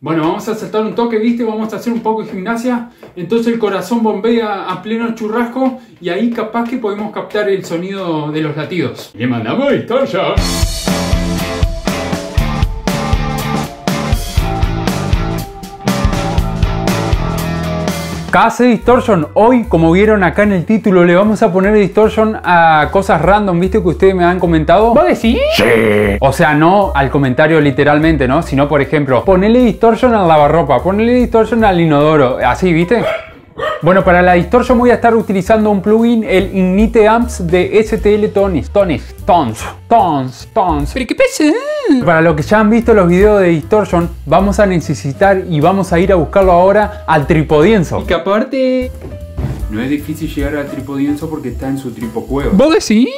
Bueno, vamos a saltar un toque, ¿viste? Vamos a hacer un poco de gimnasia. Entonces el corazón bombea a pleno churrasco y ahí capaz que podemos captar el sonido de los latidos. ¡Le mandamos historia! KC Distortion, hoy como vieron acá en el título le vamos a poner distortion a cosas random, ¿viste? Que ustedes me han comentado. ¿Vos decís? Sí. O sea, no al comentario literalmente, ¿no? Sino, por ejemplo, ponele distortion al lavarropa, ponele distortion al inodoro, así, ¿viste? Bueno, para la distorsión voy a estar utilizando un plugin, el Ignite Amps de STL Tones. ¿Pero qué pasa? Para los que ya han visto los videos de distorsión, vamos a necesitar y vamos a ir a buscarlo ahora al tripodienzo. Y que aparte, no es difícil llegar al tripodienzo porque está en su tripocueva. ¿Vos decís?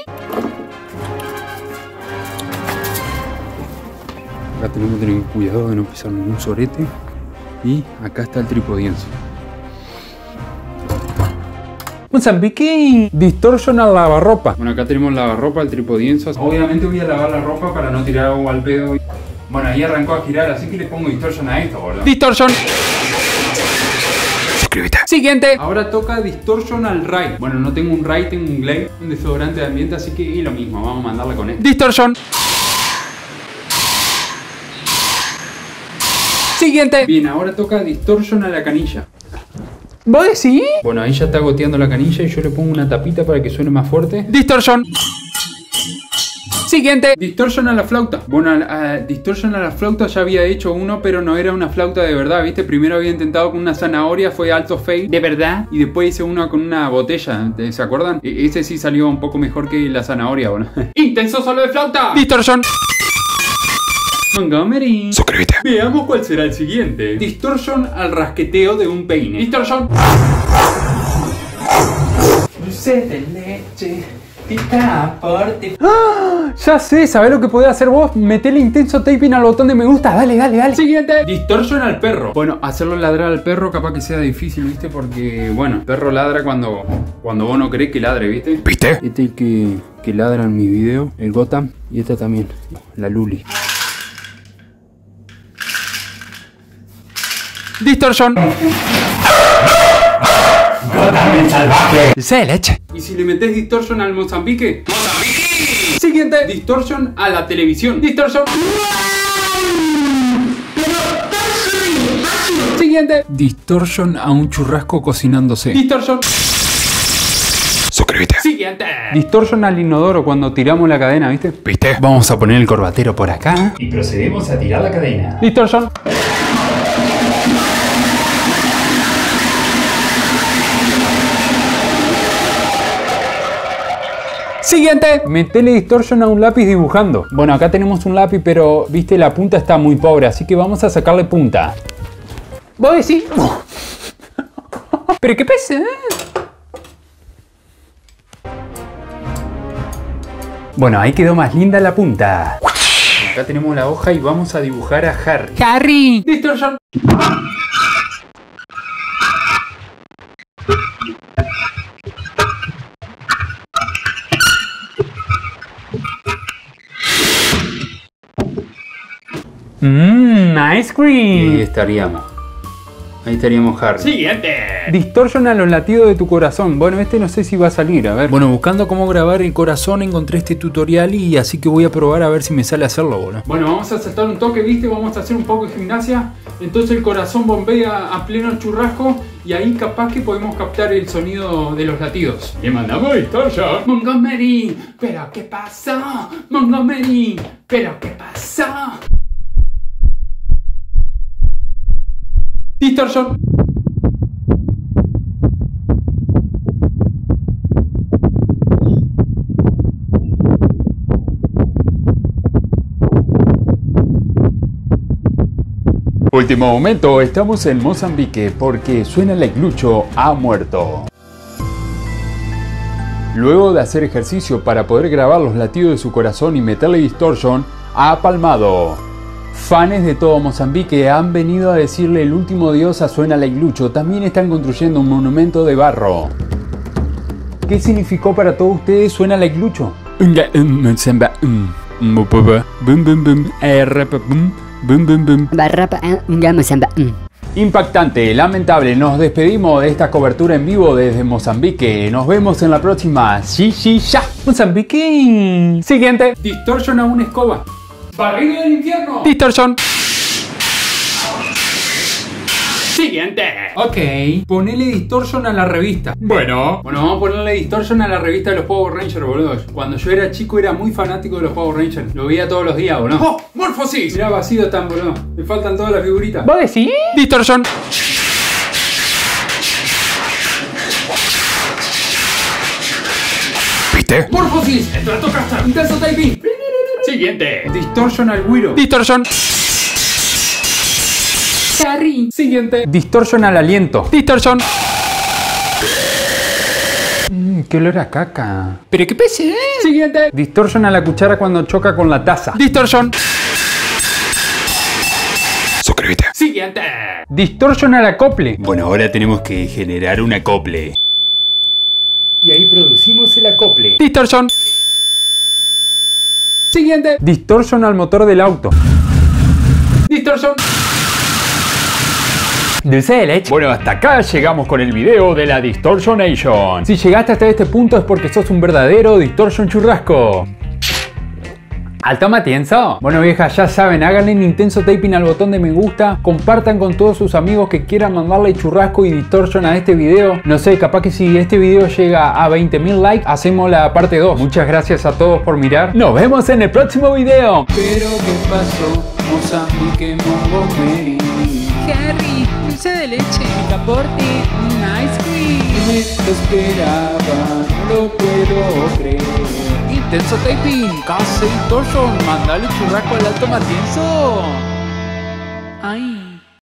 Acá tenemos que tener cuidado de no pisar ningún sorete. Y acá está el tripodienzo. Mozambique, distorsión a lavarropa. Bueno, acá tenemos lavarropa, el tripodienzo. Obviamente voy a lavar la ropa para no tirar agua al pedo. Bueno, ahí arrancó a girar, así que le pongo distorsión a esto, boludo. Distorsión. Suscríbete. Siguiente. Ahora toca distorsión al ray. Bueno, no tengo un ray, tengo un glade, un desodorante de ambiente, así que y lo mismo, vamos a mandarla con esto. Distorsión. Siguiente. Bien, ahora toca distorsión a la canilla. ¿Vos decís? Bueno, ahí ya está goteando la canilla y yo le pongo una tapita para que suene más fuerte. Distorsión. Siguiente. Distorsión a la flauta. Bueno, distorsión a la flauta ya había hecho uno, pero no era una flauta de verdad, ¿viste? Primero había intentado con una zanahoria, fue alto fake, de verdad. Y después hice uno con una botella, ¿se acuerdan? Ese sí salió un poco mejor que la zanahoria, bueno. Intenso solo de flauta. Distorsión. Montgomery. Suscríbete. Veamos cuál será el siguiente. Distorsión al rasqueteo de un peine. Distorsión. Dulce de leche. ¡Ah! Ya sé, ¿sabés lo que podés hacer vos? Metele intenso taping al botón de me gusta. Dale, dale, dale. Siguiente. Distorsión al perro. Bueno, hacerlo ladrar al perro capaz que sea difícil, ¿viste? Porque, bueno, el perro ladra cuando vos no querés que ladre, ¿viste? ¿Viste? Este es el que ladra en mi video, el Gotham. Y esta también, la Luli. Distorsión. Salvaje. Y si le metés distorsión al Mozambique. ¡Mozambique! Siguiente. Distorsión a la televisión. Distorsión. Siguiente. Distorsión a un churrasco cocinándose. Distorsión. Suscríbete. Siguiente. Distorsión al inodoro cuando tiramos la cadena, ¿viste? ¿Viste? Vamos a poner el corbatero por acá. Y procedemos a tirar la cadena. Distorsión. Siguiente. Metele distorsión a un lápiz dibujando. Bueno, acá tenemos un lápiz, pero viste, la punta está muy pobre, así que vamos a sacarle punta. ¿Vos decís? Pero qué pesa. Bueno, ahí quedó más linda la punta. Acá tenemos la hoja y vamos a dibujar a Harry. ¡Harry! Distorsión. Ice cream. Ahí estaríamos Harry. Siguiente. Distorsión a los latidos de tu corazón. Bueno, este no sé si va a salir, a ver. Bueno, buscando cómo grabar el corazón encontré este tutorial y así que voy a probar a ver si me sale hacerlo, boludo. Bueno, vamos a saltar un toque, ¿viste? Vamos a hacer un poco de gimnasia. Entonces el corazón bombea a pleno churrasco y ahí capaz que podemos captar el sonido de los latidos. Le mandamos distorsión. Montgomery, pero ¿qué pasó? Montgomery, pero ¿qué pasó? Distorsión. Último momento, estamos en Mozambique porque suena el iglucho ha muerto. Luego de hacer ejercicio para poder grabar los latidos de su corazón y meterle distorsión, ha palmado. Fans de todo Mozambique han venido a decirle el último adiós a Suena la Iglucho. También están construyendo un monumento de barro. ¿Qué significó para todos ustedes Suena la Iglucho? Boom, boom, boom. Impactante, lamentable, nos despedimos de esta cobertura en vivo desde Mozambique. Nos vemos en la próxima. Sí, sí, ya. Mozambique. Siguiente. Distorsión a una escoba. Barril del infierno. Distorsión. Siguiente. Ok. Ponele distorsión a la revista. Bueno, vamos a ponerle distorsión a la revista de los Power Rangers, boludo. Cuando yo era chico era muy fanático de los Power Rangers. Lo veía todos los días, boludo. ¡Oh! ¡Morfosis! Mirá, vacío tan, boludo. Me faltan todas las figuritas. ¿Vos decís? Distorsión. ¿Viste? Morfosis. Stratocaster. Intenso typing. Siguiente. Distorsión al güiro. Distorsión. Harry. Siguiente. Distorsión al aliento. Distorsión. Qué olor a caca. Pero qué pese, ¿eh? Siguiente. Distorsión a la cuchara cuando choca con la taza. Distorsión. Suscríbete. Siguiente. Distorsión al acople. Bueno, ahora tenemos que generar un acople. Y ahí producimos el acople. Distorsión. Siguiente. Distorsión al motor del auto. Distorsión. Dulce de leche. Bueno, hasta acá llegamos con el video de la Distorsionation. Si llegaste hasta este punto es porque sos un verdadero Distorsion churrasco. ¿Alto matienzo? Bueno, viejas, ya saben, háganle un intenso taping al botón de me gusta, compartan con todos sus amigos que quieran mandarle churrasco y distorsión a este video. No sé, capaz que si este video llega a 20.000 likes, hacemos la parte 2. Muchas gracias a todos por mirar. ¡Nos vemos en el próximo video! Pero ¿qué pasó? Mozambique, Harry, dulce de leche, picaporte, un ice cream. No me esperaba, no lo puedo creer. Intenso taping, casi torso, mandale churrasco al alto matienzo. Ay.